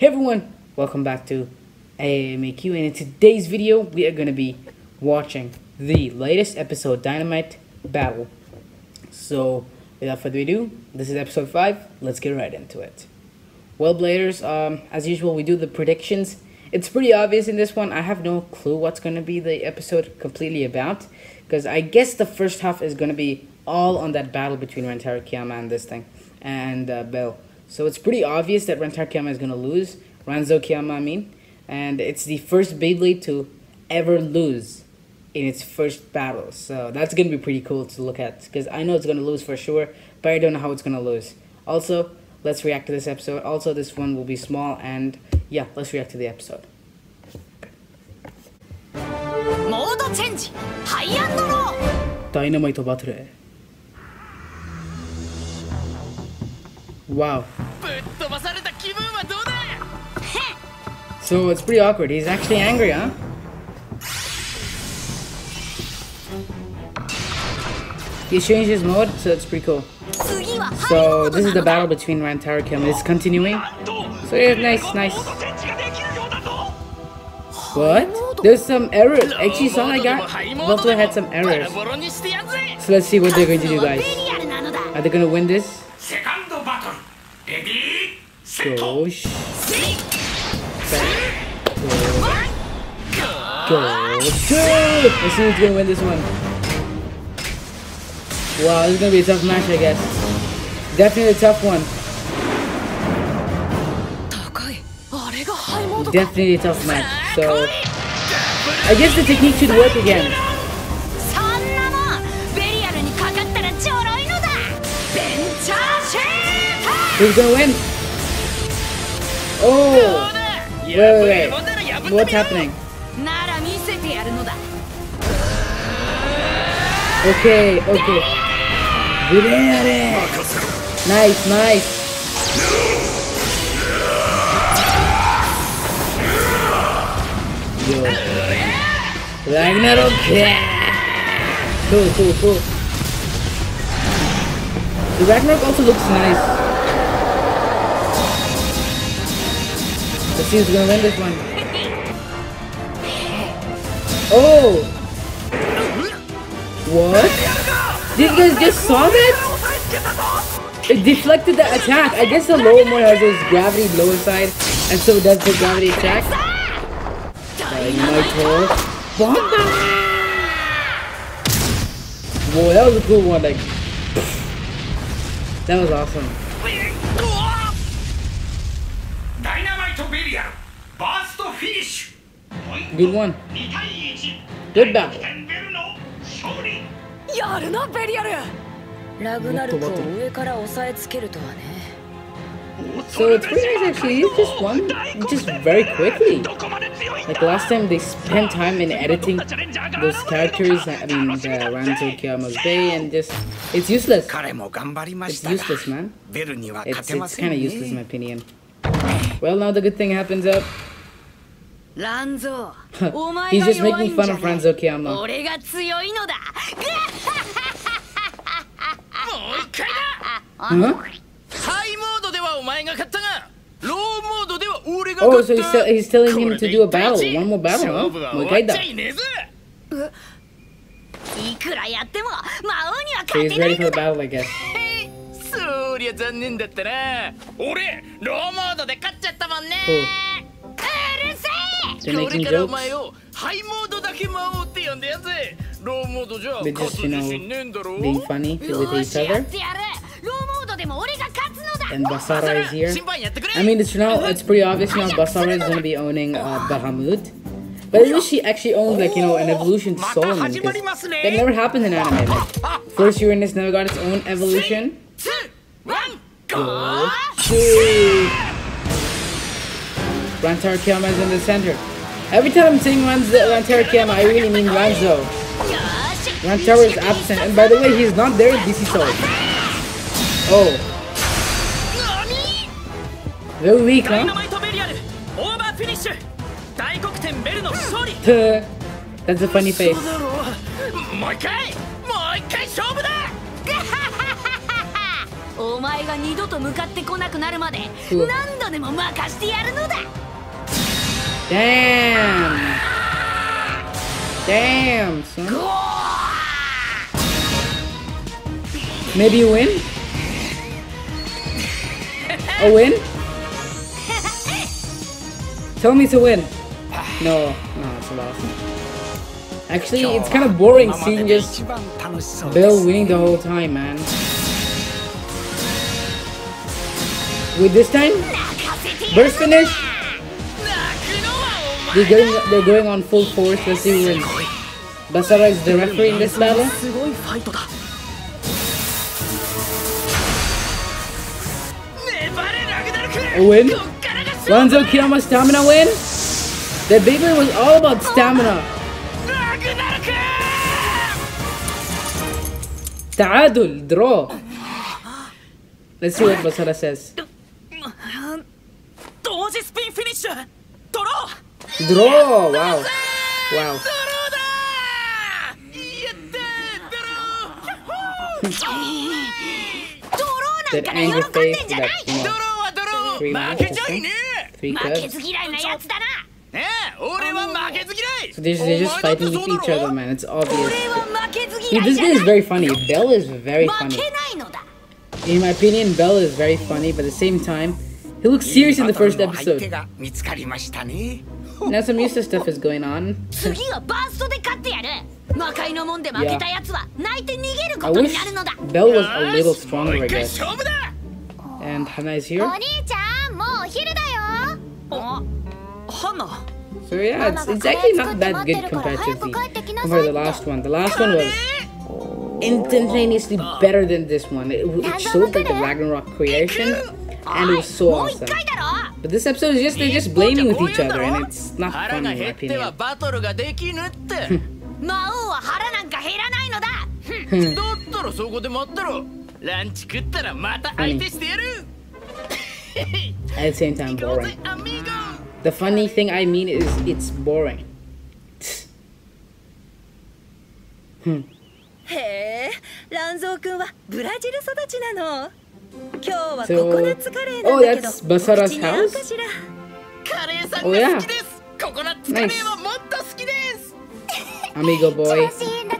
Hey everyone, welcome back to AAMAQ, and in today's video we are going to be watching the latest episode, Dynamite Battle. So without further ado, this is episode 5, let's get right into it. Well Bladers, as usual we do the predictions. It's pretty obvious in this one. I have no clue what's going to be the episode completely about, because I guess the first half is going to be all on that battle between Ranzo Kiyama and this thing, and Bell. So it's pretty obvious that Ranzo Kiyama is going to lose. Ranzo Kiyama, I mean. And it's the first Beyblade to ever lose in its first battle. So that's going to be pretty cool to look at, because I know it's going to lose for sure, but I don't know how it's going to lose. Also, let's react to this episode. Also, this one will be small, and yeah, let's react to the episode. Mode change! High and low! Dynamite Battle. Wow. So it's pretty awkward. He's actually angry, huh? He changed his mode, so it's pretty cool. So this is the battle between Ranzo Kiyama. It's continuing. So yeah, nice. What? There's some errors. Actually, Sana got Boto had some errors. So let's see what they're going to do, guys. Are they going to win this? Gosh. Gosh. Let's see who's gonna win this one. Wow, this is gonna be a tough match, I guess. Definitely a tough one. Definitely a tough match. So I guess the technique should work again. Who's gonna win? Oh! Wait. What's happening? Okay. We did it! Nice. Yo. Ragnarok! Cool. The Ragnarok also looks nice. Let's see who's gonna win this one. Oh! What? These guys just saw that? It deflected the attack. I guess the lower mode has this gravity lower side, and so does the gravity attack. Dynamite Bomba! Whoa, that was a cool one. Like, that was awesome. Good one. Good battle. So it's pretty nice actually. He's just won just very quickly. Like last time they spent time in editing those characters, I mean Ranzo Kiyama's Bay, and just it's useless. It's useless, man. It's kinda useless in my opinion. Well, now the good thing happens up. Ranzo, he's just making fun of Ranzo Kiyama. Oh, so he's telling him to do a battle, one more battle, huh? So he's ready for the battle, I guess. Oh. They're making jokes. They're just, you know, being funny with each other. And Basara is here. I mean, it's, you know, it's pretty obvious now Basara is going to be owning Bahamut. But isn't she actually owned, like, you know, an evolution Solomon? Because that never happened in anime. Like, first Uranus never got its own evolution. Okay. Ranzo Kiyama is in the center. Every time I'm saying Ranzo Kiyama, I really mean Ranzo. Ranzo is absent, and by the way, he's not there in DC Soul. Oh. Very weak, huh? That's a funny face. お前が二度と向かってこなくなるまで何度でも任してやるのだ。Damn, son. Maybe you win? A win? Tell me to win. No, no, it's a loss. Actually, it's kind of boring seeing just Bell winning the whole time, man. Wait, this time? Burst finish? They're going on full force. Let's see who wins. Basara is the referee in this battle. A win? Ranzo Kiyama stamina win? The Beyblade was all about stamina. Ta'adul, draw. Let's see what Basara says. Draw! Wow. Wow. That angry face, that, you know, 3 months, so they're just fighting with each other, man. It's obvious. Dude, this game is very funny. Bell is very funny. In my opinion, Bell is very funny, but at the same time, he looks serious in the first episode. Now some useless stuff is going on. Yeah. I wish Bell was a little stronger, I guess. And Hana is here. So yeah, it's actually not that good compared to the last one. The last one was instantaneously better than this one. It showed like the Ragnarok creation, and it was so awesome. But this episode is just, they're just blaming with each other, and it's not fun in my opinion. Funny. At the same time, boring. The funny thing I mean is, it's boring. So, oh, that's Basara's house? Oh yeah, nice. Amigo boy,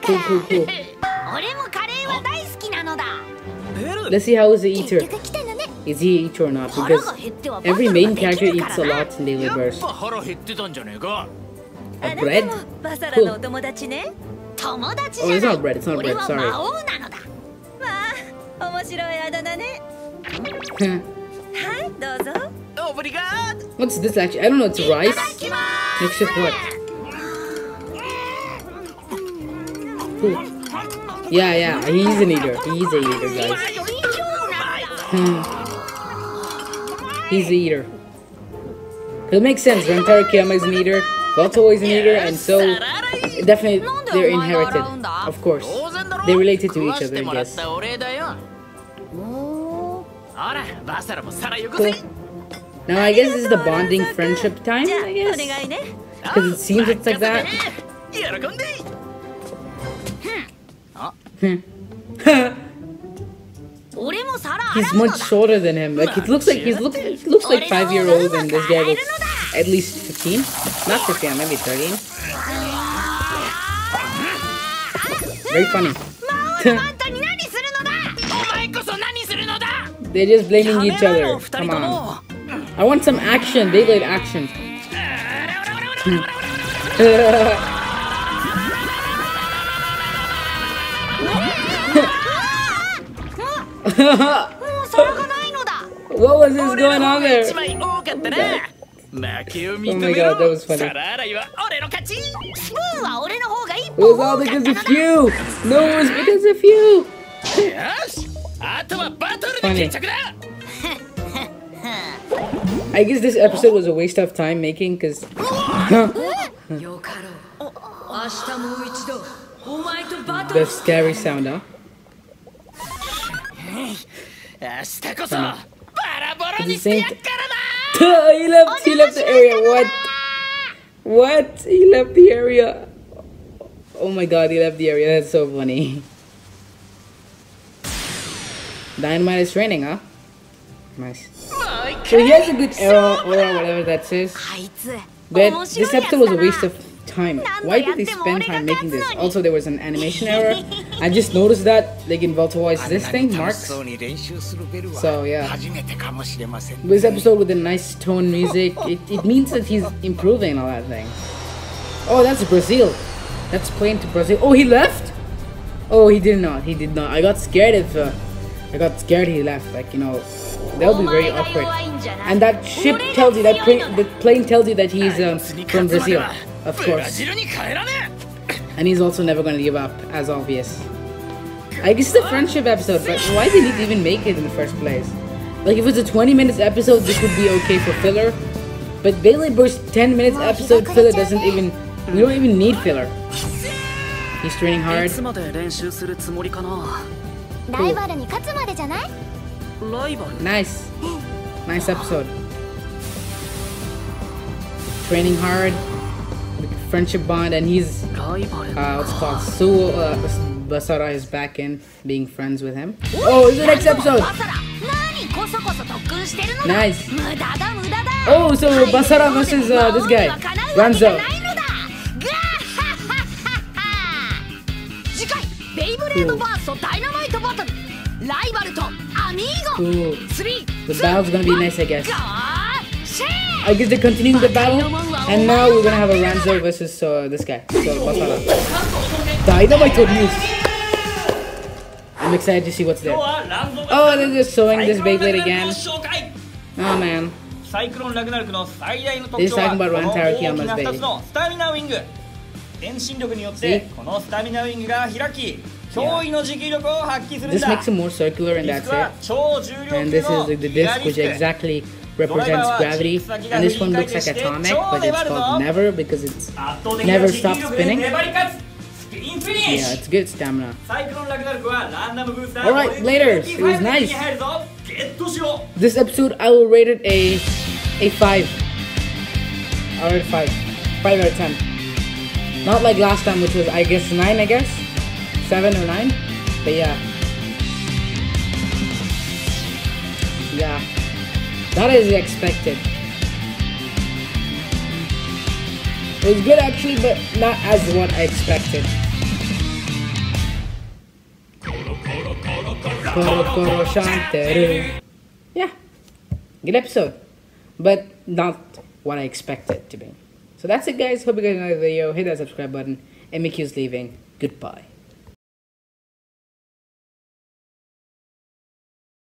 cool, cool, cool. Let's see how is the eater. Is he eat or not? Because every main character eats a lot in Daily Burst. A bread? Cool. Oh, it's not bread, it's not bread, sorry. What's this actually? I don't know, it's rice? Mixed with what? Cool. Yeah, yeah, he's an eater. He's an eater, guys. He's the eater. It makes sense. Ranzo Kiyama is an eater, Boto is an eater, and so definitely they're inherited. Of course, they're related to each other, I guess. Cool. Now I guess this is the bonding friendship time, I guess, because it seems it's like that. He's much shorter than him. Like it looks like he looks like 5-year-old, and this guy looks at least 15. Not 15, maybe 13. Very funny. They're just blaming each other. Come on. I want some action. Beyblade action. What was this going on there? Oh my god, that was funny. It was all because of you! No, it was because of you! Funny. I guess this episode was a waste of time making, because... The scary sound, huh? He left the area. What? He left the area. Oh my god, he left the area. That's so funny. Dynamite is training, huh? Nice. So he has a good arrow or whatever that says. But this episode was a waste of time. Why did they spend time making this? Also, there was an animation error. I just noticed that, like in Voltoi's this thing, marks. So yeah. This episode with the nice tone music, it means that he's improving on that thing. Oh, that's Brazil. That's playing to Brazil. Oh, he left? Oh, he did not. He did not. I got scared if I got scared he left. Like, you know, that would be very awkward. And that ship tells you, the plane tells you that he's from Brazil. Of course. And he's also never gonna give up, as obvious. I guess it's a friendship episode, but why did he even make it in the first place? Like, if it's a 20-minute episode, this would be okay for filler. But Beyblade Burst 10-minute episode filler doesn't even... We don't even need filler. He's training hard. Cool. Nice. Nice episode. Training hard. Friendship bond, and he's what's called Suo Basara is back in being friends with him. Oh, it's the next episode. Nice. Oh, so Basara versus this guy, Ranzo. Cool. The battle's gonna be nice, I guess. I guess they're continuing the battle, and now we're gonna have a Ranzo versus this guy. So Basara. Dynamite news. I'm excited to see what's there. Oh, they're just showing this Beyblade again. Oh man. They're talking about Ranzo Kiyama's Beyblade. Yeah. This makes it more circular, and that's it. And this is the disc, which exactly represents gravity, and this one looks like atomic, but it's called never because it's never stopped spinning. Yeah, it's good stamina. Alright, later. It was nice. This episode, I will rate it a 5. I rate 5. 5 out of 10. Not like last time, which was, I guess, 9, I guess? 7 or 9? But yeah. Yeah. That is expected. It was good actually, but not as what I expected. Yeah, good episode, but not what I expected to be. So that's it guys, hope you guys enjoyed the video, hit that subscribe button, AAMAQ is leaving, goodbye.